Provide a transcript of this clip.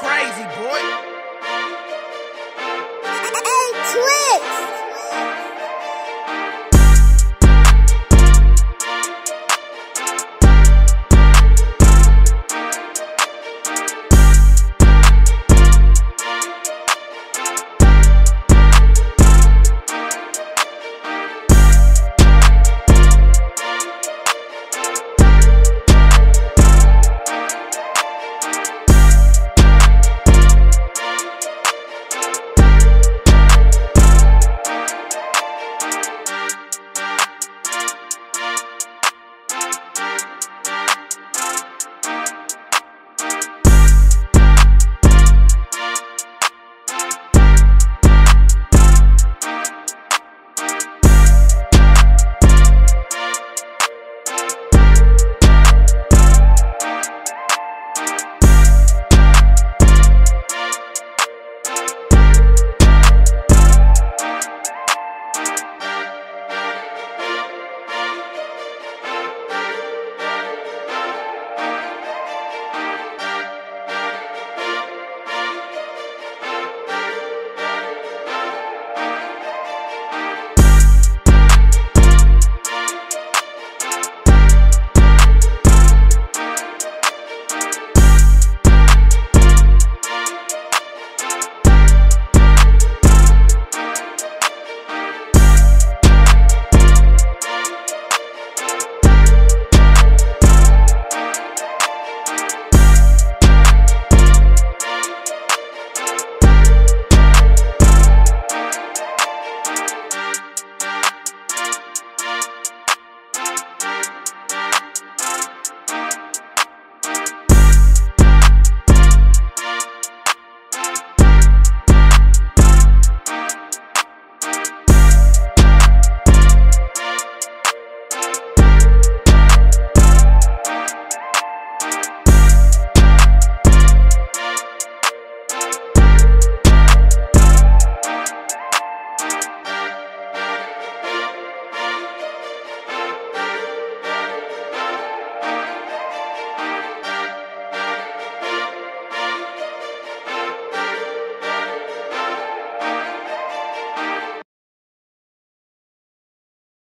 crazy, boy.